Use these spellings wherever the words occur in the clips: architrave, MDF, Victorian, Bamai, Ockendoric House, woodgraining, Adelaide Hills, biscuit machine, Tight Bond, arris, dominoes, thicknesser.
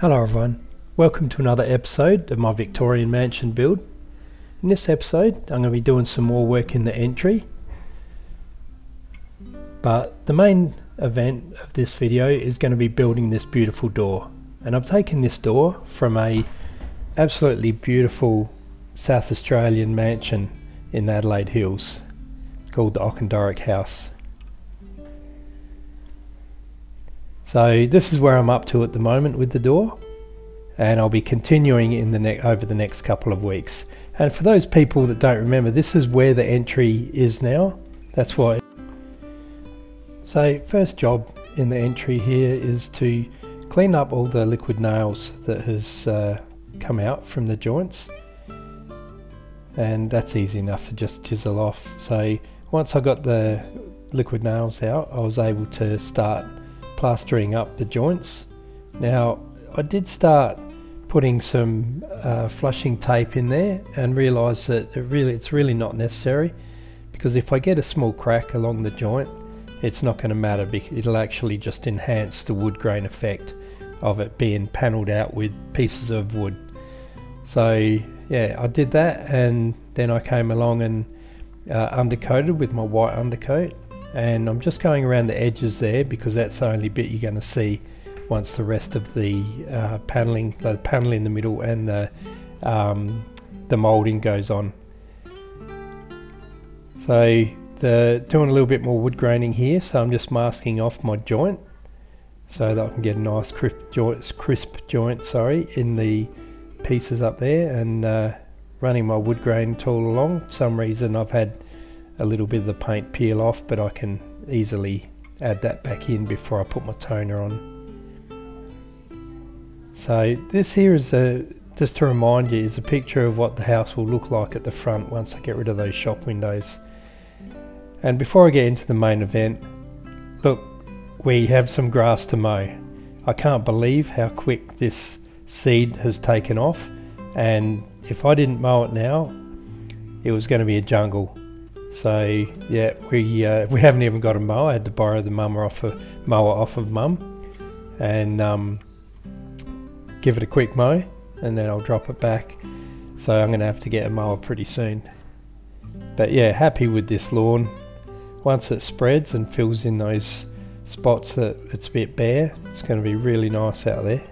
Hello everyone, welcome to another episode of my Victorian mansion build. In this episode I'm going to be doing some more work in the entry, but the main event of this video is going to be building this beautiful door. And I've taken this door from a absolutely beautiful South Australian mansion in Adelaide Hills called the Ockendoric House. So this is where I'm up to at the moment with the door, and I'll be continuing in the over the next couple of weeks. And for those people that don't remember, this is where the entry is now. That's why. So first job in the entry here is to clean up all the liquid nails that has come out from the joints, and that's easy enough to just chisel off. So once I got the liquid nails out, I was able to start plastering up the joints. Now I did start putting some flushing tape in there and realised that it's really not necessary, because if I get a small crack along the joint it's not going to matter, because it'll actually just enhance the wood grain effect of it being panelled out with pieces of wood. So yeah, I did that, and then I came along and undercoated with my white undercoat. And I'm just going around the edges there, because that's the only bit you're going to see once the rest of the panelling, the panel in the middle and the moulding goes on. So doing a little bit more wood graining here, so I'm just masking off my joint so that I can get a nice crisp joint in the pieces up there, and running my wood grain tool along. For some reason I've had a little bit of the paint peel off, but I can easily add that back in before I put my toner on. So this here is just to remind you, is a picture of what the house will look like at the front once I get rid of those shop windows. And before I get into the main event, look, we have some grass to mow. I can't believe how quick this seed has taken off, and if I didn't mow it now it was going to be a jungle. So yeah, we haven't even got a mower. I had to borrow the mower off of mum and give it a quick mow, and then I'll drop it back. So I'm going to have to get a mower pretty soon. But yeah, happy with this lawn. Once it spreads and fills in those spots that it's a bit bare, it's going to be really nice out there.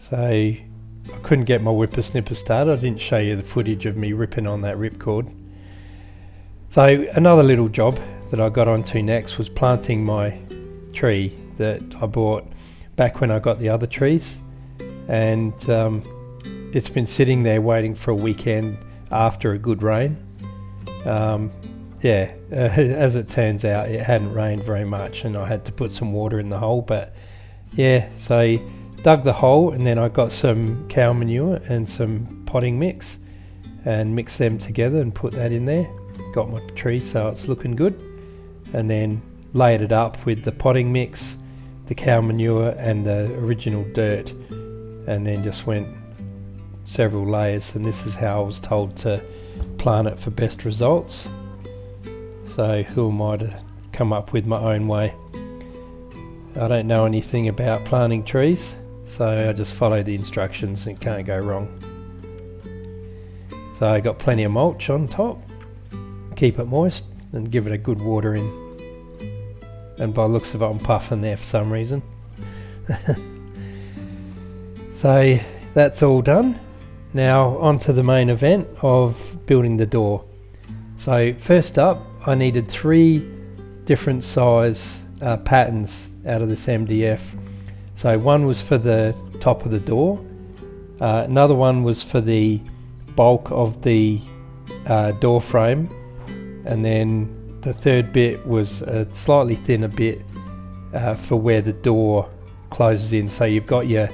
So I couldn't get my whippersnipper started. I didn't show you the footage of me ripping on that ripcord. So another little job that I got onto next was planting my tree that I bought back when I got the other trees, and it's been sitting there waiting for a weekend after a good rain. Yeah, as it turns out it hadn't rained very much, and I had to put some water in the hole, but yeah, so dug the hole, and then I got some cow manure and some potting mix and mixed them together and put that in there. Got my tree so it's looking good, and then laid it up with the potting mix, the cow manure and the original dirt, and then just went several layers. And this is how I was told to plant it for best results, so who am I to come up with my own way? I don't know anything about planting trees, so I just follow the instructions and can't go wrong. So I got plenty of mulch on top, keep it moist and give it a good water in. And by the looks of it I'm puffing there for some reason. So that's all done. Now on to the main event of building the door. So first up I needed 3 different size patterns out of this MDF. So one was for the top of the door, another one was for the bulk of the door frame, and then the third bit was a slightly thinner bit for where the door closes in. So you've got your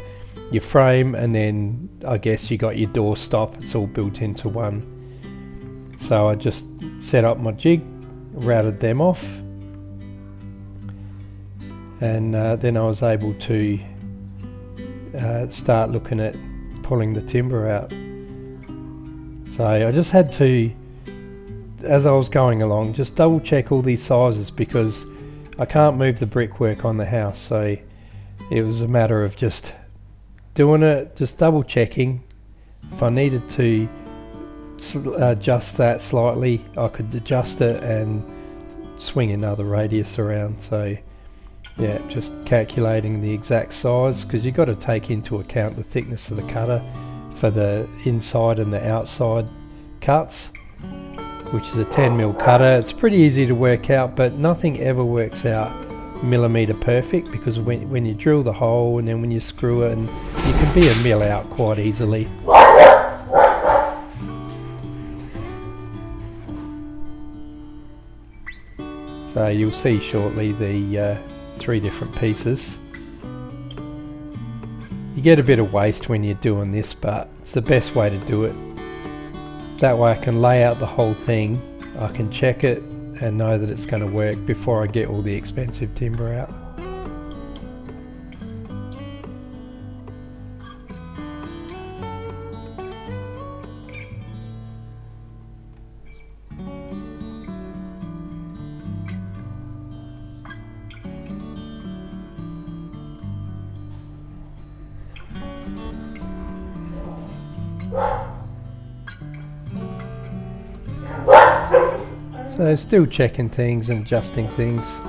frame, and then I guess you got your door stop. It's all built into one. So I just set up my jig, routed them off, and then I was able to start looking at pulling the timber out. So I just had to, as I was going along, just double check all these sizes, because I can't move the brickwork on the house. So It was a matter of just doing it, just double checking. If I needed to adjust that slightly, I could adjust it and swing another radius around. So yeah, just calculating the exact size, because you've got to take into account the thickness of the cutter for the inside and the outside cuts, which is a 10mm cutter. It's pretty easy to work out, but nothing ever works out millimetre perfect, because when you drill the hole and then when you screw it, and you can be a mill out quite easily. So you'll see shortly the three different pieces. You get a bit of waste when you're doing this, but it's the best way to do it. That way I can lay out the whole thing, I can check it and know that it's going to work before I get all the expensive timber out. So still checking things and adjusting things,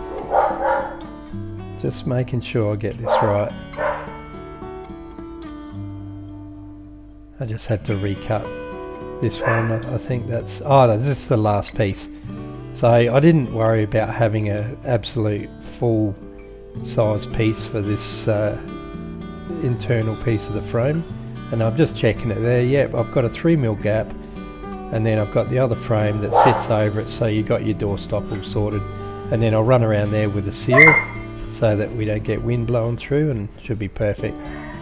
just making sure I get this right. I just had to recut this one. I think that's, oh, this is the last piece. So I didn't worry about having an absolute full size piece for this internal piece of the frame, and I'm just checking it there. Yep, I've got a 3mm gap, and then I've got the other frame that sits over it, so you've got your doorstop all sorted. And then I'll run around there with a seal so that we don't get wind blowing through, and it should be perfect.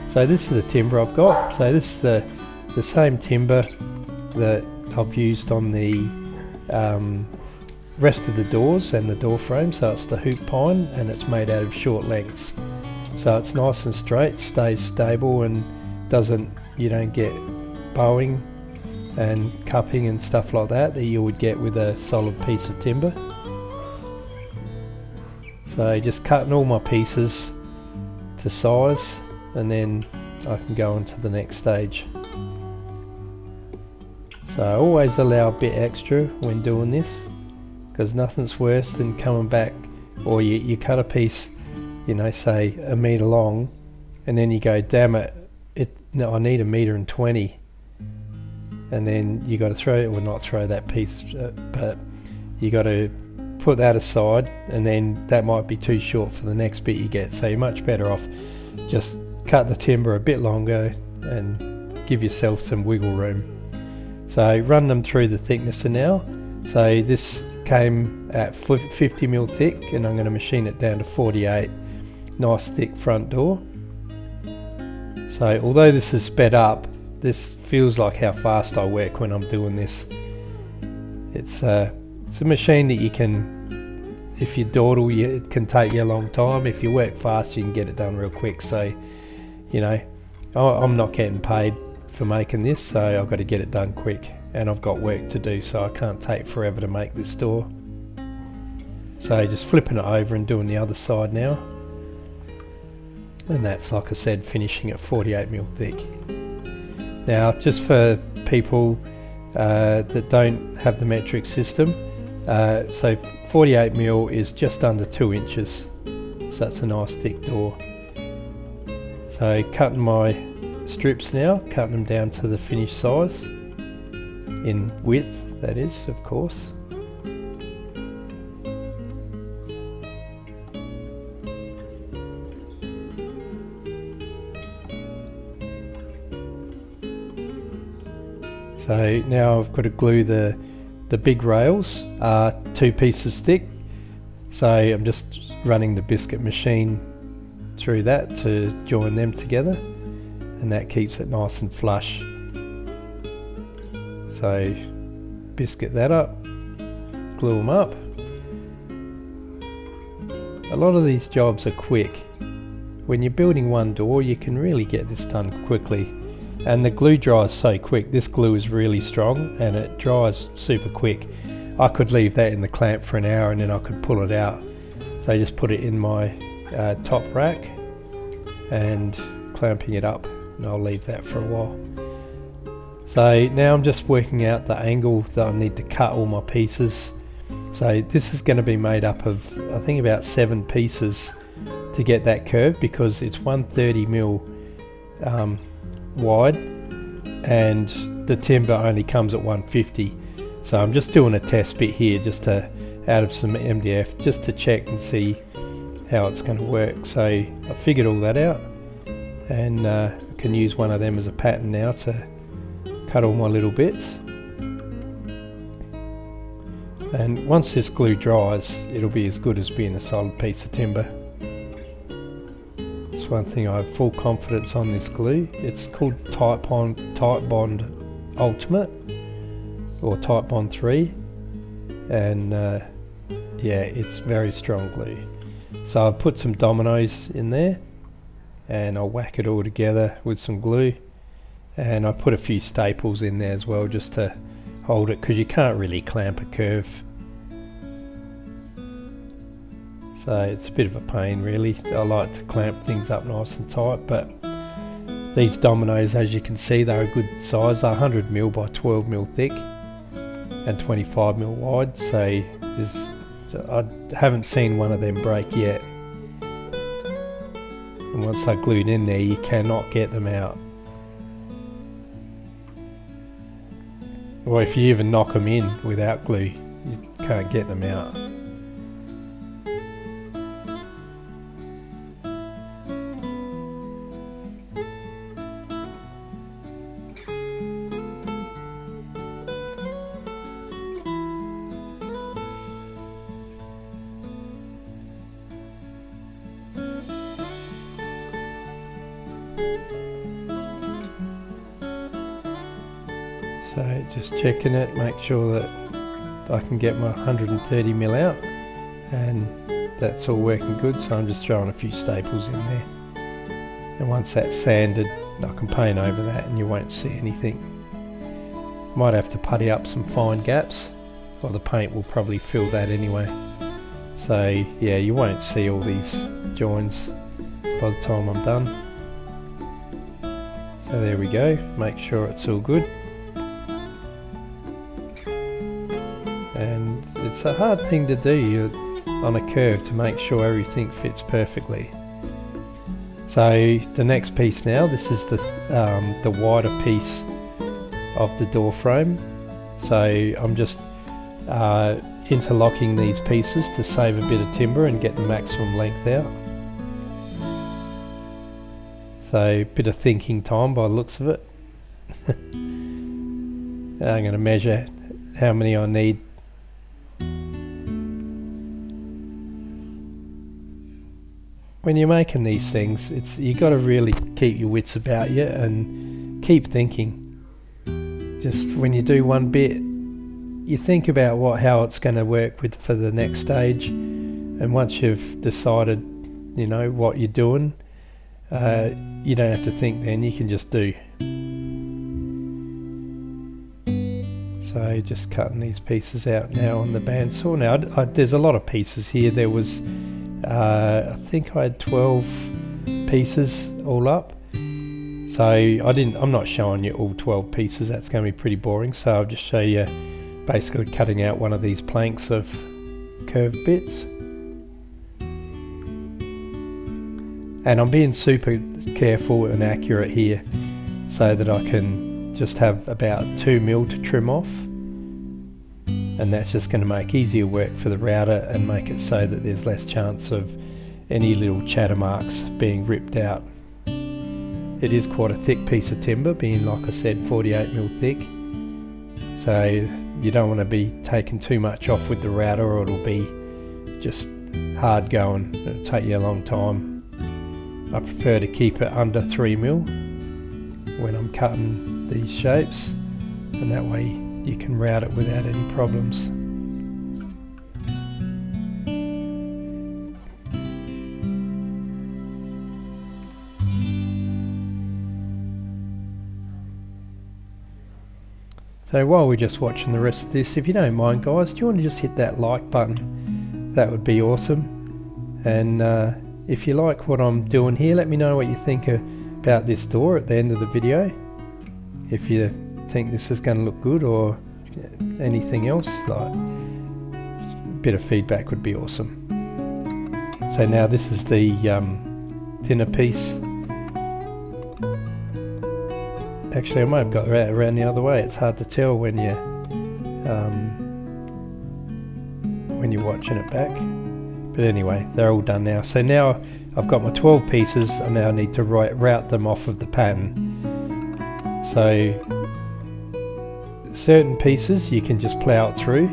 So this is the timber I've got. So this is the same timber that I've used on the rest of the doors and the door frame. So it's the hoop pine, and it's made out of short lengths. So it's nice and straight, stays stable, and doesn't, you don't get bowing and cupping and stuff like that you would get with a solid piece of timber. So just cutting all my pieces to size, and then I can go on to the next stage. So I always allow a bit extra when doing this, because nothing's worse than coming back, or you cut a piece, you know, say 1 metre long, and then you go, damn it, no, I need 1.20 metres. And then you got to throw, or not throw that piece, but you got to put that aside, and then that might be too short for the next bit you get. So you're much better off just cut the timber a bit longer and give yourself some wiggle room. So run them through the thicknesser now. So this came at 50mm thick, and I'm going to machine it down to 48. Nice thick front door. So although this is sped up, this feels like how fast I work when I'm doing this. It's a machine that you can, if you dawdle, it can take you a long time. If you work fast, you can get it done real quick. So, you know, I'm not getting paid for making this, so I've got to get it done quick. And I've got work to do, so I can't take forever to make this door. So just flipping it over and doing the other side now. And that's, like I said, finishing at 48mm thick. Now, just for people that don't have the metric system, so 48mm is just under 2 inches, so that's a nice thick door. So cutting my strips now, cutting them down to the finished size, in width, that is, of course. So now I've got to glue the big rails, 2 pieces thick. So I'm just running the biscuit machine through that to join them together, and that keeps it nice and flush. So biscuit that up, glue them up. A lot of these jobs are quick. When you're building one door, you can really get this done quickly. And the glue dries so quick. This glue is really strong and it dries super quick. I could leave that in the clamp for an hour and then I could pull it out. So I just put it in my top rack, and clamping it up, and I'll leave that for a while. So now I'm just working out the angle that I need to cut all my pieces. So this is going to be made up of, I think, about 7 pieces to get that curve, because it's 130mm wide and the timber only comes at 150. So I'm just doing a test bit here just to, out of some MDF, just to check and see how it's going to work. So I figured all that out, and I can use one of them as a pattern now to cut all my little bits. And once this glue dries, it'll be as good as being a solid piece of timber. That's one thing I have full confidence on, this glue. It's called Tight Bond Ultimate, or Tight Bond 3, and yeah, it's very strong glue. So I've put some dominoes in there, and I'll whack it all together with some glue, and I put a few staples in there as well just to hold it, because you can't really clamp a curve, so it's a bit of a pain really. I like to clamp things up nice and tight, but these dominoes, as you can see, they're a good size. They're 100mm by 12mm thick and 25mm wide, so I haven't seen one of them break yet. And once they're glued in there, you cannot get them out. Or if you even knock them in without glue, you can't get them out. So just checking it, make sure that I can get my 130mm out, and that's all working good. So I'm just throwing a few staples in there, and once that's sanded, I can paint over that and you won't see anything. Might have to putty up some fine gaps, or the paint will probably fill that anyway. So yeah, you won't see all these joins by the time I'm done. So there we go, make sure it's all good. And it's a hard thing to do on a curve, to make sure everything fits perfectly. So the next piece now, this is the wider piece of the door frame. So I'm just interlocking these pieces to save a bit of timber and get the maximum length out. So a bit of thinking time by the looks of it. I'm going to measure how many I need. When you're making these things, you got to really keep your wits about you and keep thinking. Just when you do one bit, you think about how it's going to work with for the next stage, and once you've decided, you know, what you're doing, you don't have to think then, you can just do. So just cutting these pieces out now on the bandsaw. Now there's a lot of pieces here. There was I think I had 12 pieces all up, so I'm not showing you all 12 pieces, that's going to be pretty boring. So I'll just show you basically cutting out one of these planks of curved bits, and I'm being super careful and accurate here so that I can just have about 2mm to trim off, and that's just going to make easier work for the router and make it so that there's less chance of any little chatter marks being ripped out. It is quite a thick piece of timber, being, like I said, 48mm thick, so you don't want to be taking too much off with the router or it'll be just hard going, it'll take you a long time. I prefer to keep it under 3mm when I'm cutting these shapes, and that way you can route it without any problems. So while we're just watching the rest of this, if you don't mind guys, do you want to just hit that like button? That would be awesome. And If you like what I'm doing here, let me know what you think about this door at the end of the video. If you think this is going to look good or anything else, like a bit of feedback would be awesome. So now this is the thinner piece. Actually, I might have got that around the other way. It's hard to tell when you're watching it back. But anyway, they're all done now. So now I've got my 12 pieces. I now need to route them off of the pattern. So certain pieces you can just plow it through.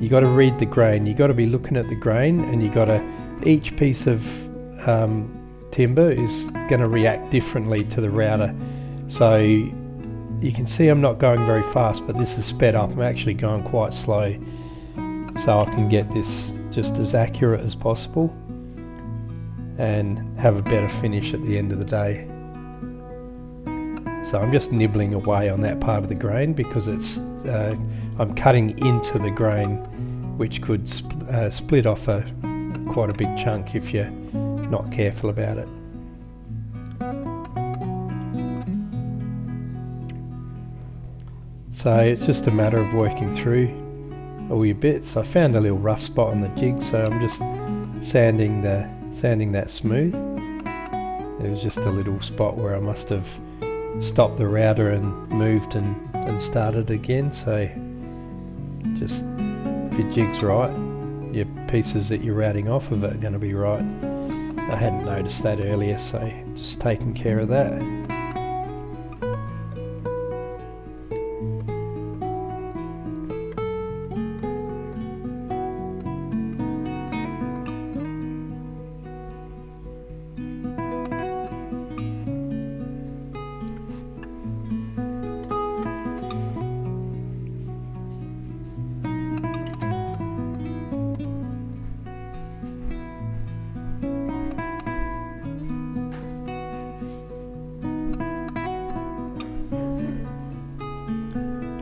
You got to read the grain. You got to be looking at the grain, and you got to each piece of timber is going to react differently to the router. So you can see I'm not going very fast, but this is sped up. I'm actually going quite slow so I can get this just as accurate as possible and have a better finish at the end of the day. So I'm just nibbling away on that part of the grain because it's I'm cutting into the grain, which could split off quite a big chunk if you're not careful about it. So it's just a matter of working through all your bits. I found a little rough spot on the jig, so I'm just sanding that smooth. There was just a little spot where I must have stopped the router and moved and started again. So just if your jig's right, your pieces that you're routing off of it are going to be right. I hadn't noticed that earlier, so just taking care of that.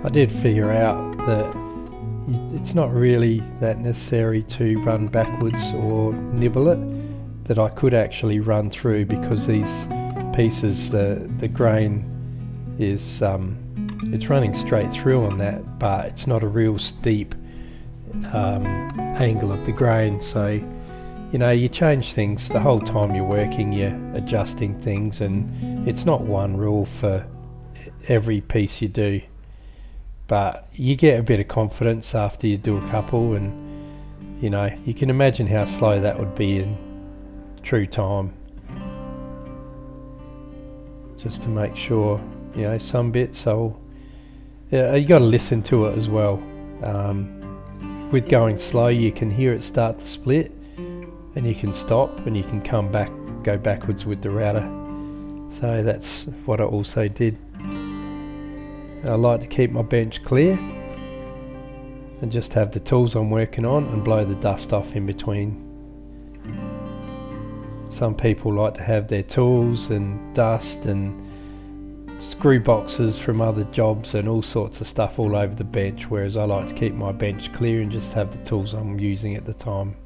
I did figure out that it's not really that necessary to run backwards or nibble it, that I could actually run through, because these pieces, the grain is it's running straight through on that, but it's not a real steep angle of the grain. So you know, you change things the whole time you're working, you're adjusting things, and it's not one rule for every piece you do. But you get a bit of confidence after you do a couple, and you know, you can imagine how slow that would be in true time. Just to make sure, you know, some bits, yeah, you got to listen to it as well. With going slow, you can hear it start to split, and you can stop, and you can come back, go backwards with the router. So that's what I also did. I like to keep my bench clear and just have the tools I'm working on and blow the dust off in between. Some people like to have their tools and dust and screw boxes from other jobs and all sorts of stuff all over the bench, whereas I like to keep my bench clear and just have the tools I'm using at the time.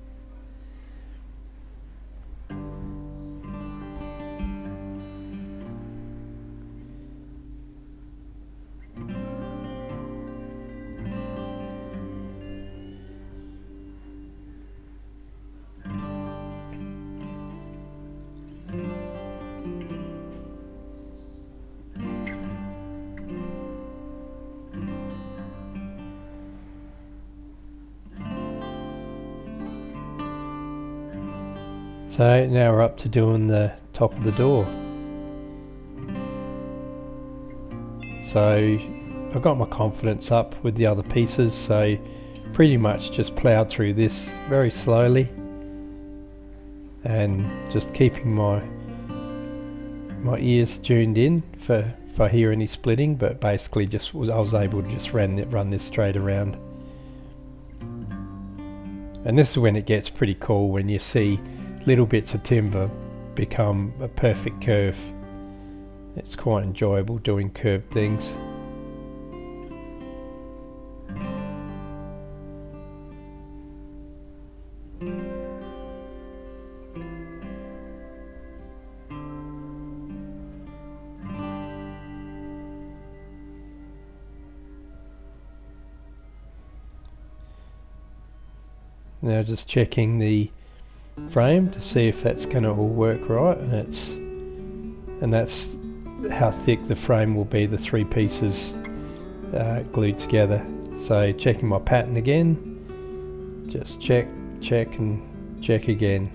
So now we're up to doing the top of the door. So I've got my confidence up with the other pieces, so pretty much just ploughed through this very slowly and just keeping my ears tuned in for if I hear any splitting, but basically just I was able to just run this straight around. And this is when it gets pretty cool, when you see little bits of timber become a perfect curve. It's quite enjoyable doing curved things. Now just checking the frame to see if that's going to all work right, and that's how thick the frame will be, the three pieces glued together. So checking my pattern again, just check and check again.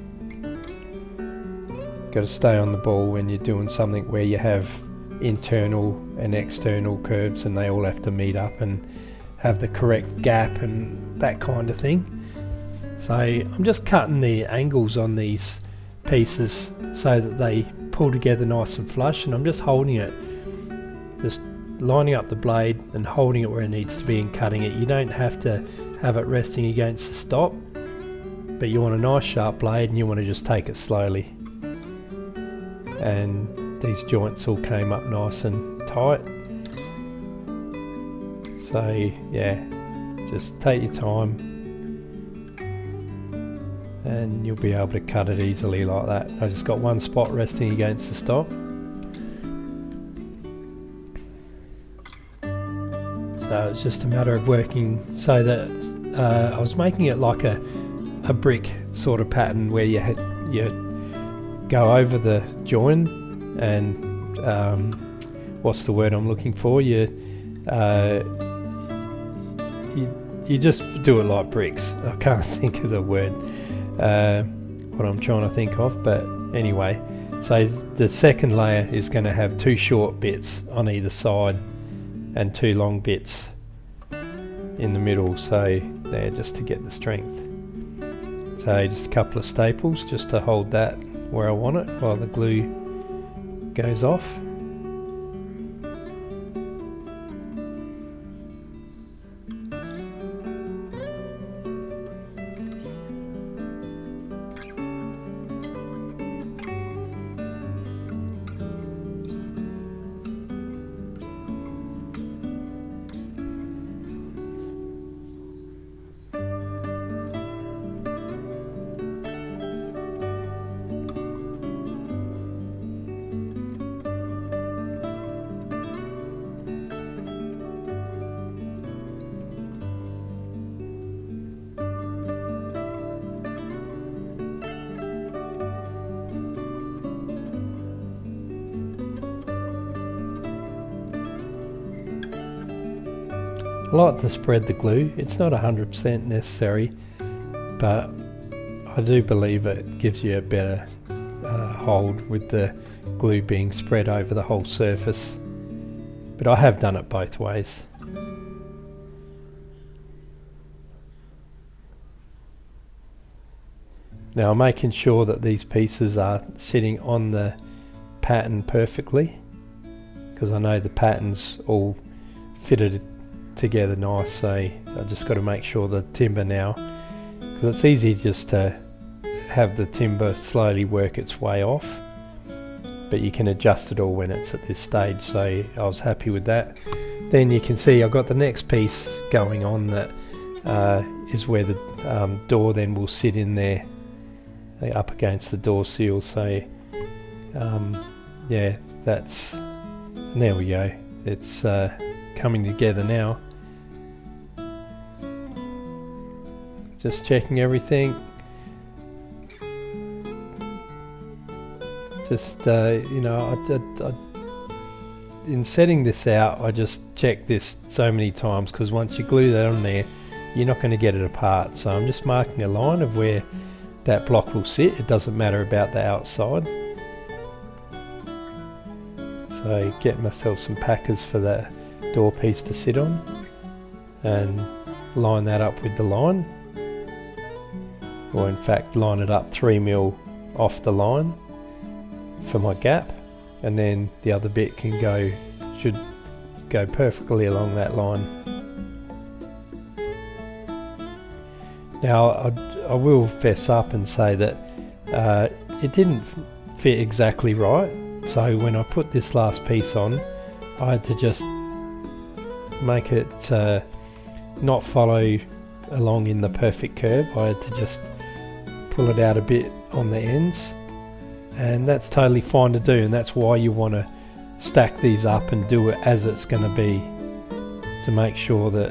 Got to stay on the ball when you're doing something where you have internal and external curves and they all have to meet up and have the correct gap and that kind of thing. So I'm just cutting the angles on these pieces so that they pull together nice and flush, and I'm just holding it, just lining up the blade and holding it where it needs to be and cutting it. You don't have to have it resting against the stop, but you want a nice sharp blade and you want to just take it slowly. And these joints all came up nice and tight. So yeah, just take your time and you'll be able to cut it easily like that. I just got one spot resting against the stop. So it's just a matter of working so that I was making it like a brick sort of pattern where you had go over the join and what's the word I'm looking for, you just do it like bricks. I can't think of the word what I'm trying to think of, but anyway, so the second layer is going to have two short bits on either side and two long bits in the middle, so there, just to get the strength. So just a couple of staples just to hold that where I want it while the glue goes off. I like to spread the glue. It's not 100% necessary, but I do believe it gives you a better hold with the glue being spread over the whole surface. But I have done it both ways. Now I'm making sure that these pieces are sitting on the pattern perfectly, because I know the pattern's all fitted together nice, so I just got to make sure the timber now, because it's easy just to have the timber slowly work its way off, but you can adjust it all when it's at this stage, so I was happy with that. Then you can see I've got the next piece going on that is where the door then will sit in there, up against the door seal, so yeah, that's, and there we go, it's coming together now. Just checking everything. Just you know, in setting this out, I just checked this so many times, because once you glue that on there, you're not going to get it apart. So I'm just marking a line of where that block will sit. It doesn't matter about the outside. So get myself some packers for that door piece to sit on and line that up with the line, or in fact line it up 3mm off the line for my gap, and then the other bit can go, should go perfectly along that line. Now I will fess up and say that it didn't fit exactly right, so when I put this last piece on I had to just make it not follow along in the perfect curve. I had to just pull it out a bit on the ends, and that's totally fine to do, and that's why you want to stack these up and do it as it's going to be, to make sure that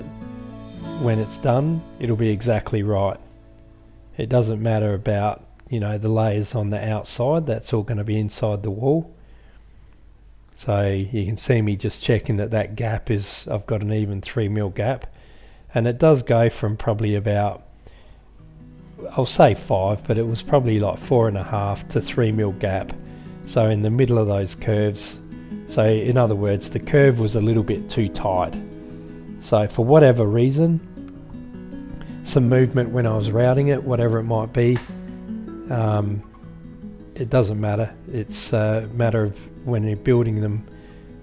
when it's done it'll be exactly right. It doesn't matter about, you know, the layers on the outside, that's all going to be inside the wall. So you can see me just checking that that gap is, I've got an even 3 mil gap, and it does go from probably about, I'll say 5, but it was probably like 4.5 to 3 mil gap, so in the middle of those curves. So in other words, the curve was a little bit too tight, so for whatever reason, some movement when I was routing it, whatever it might be, it doesn't matter. It's a matter of when you're building them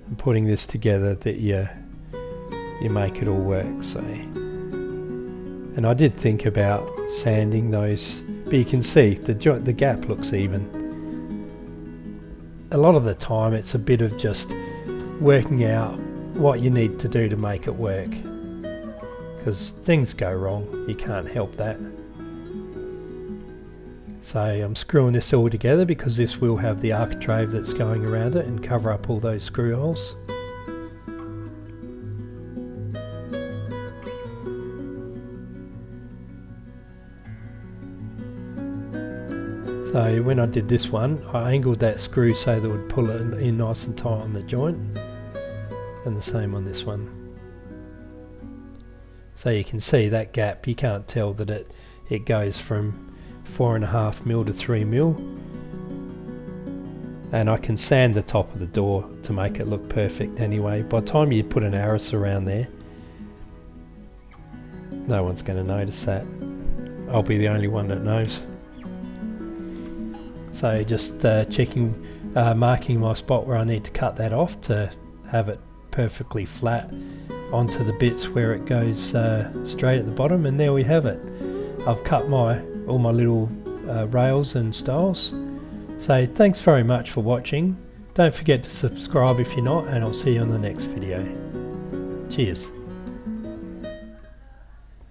and putting this together that you make it all work. So, and I did think about sanding those, but you can see the gap looks even. A lot of the time it's a bit of just working out what you need to do to make it work, because things go wrong, you can't help that. So I'm screwing this all together because this will have the architrave that's going around it and cover up all those screw holes. So when I did this one, I angled that screw so that it would pull it in nice and tight on the joint, and the same on this one. So you can see that gap, you can't tell that it goes from 4.5 mil to 3 mil, and I can sand the top of the door to make it look perfect anyway. By the time you put an arris around there, no one's going to notice that. I'll be the only one that knows. So just checking, marking my spot where I need to cut that off to have it perfectly flat onto the bits where it goes straight at the bottom, and there we have it. I've cut all my little rails and styles. So thanks very much for watching. Don't forget to subscribe if you're not, and I'll see you on the next video. Cheers.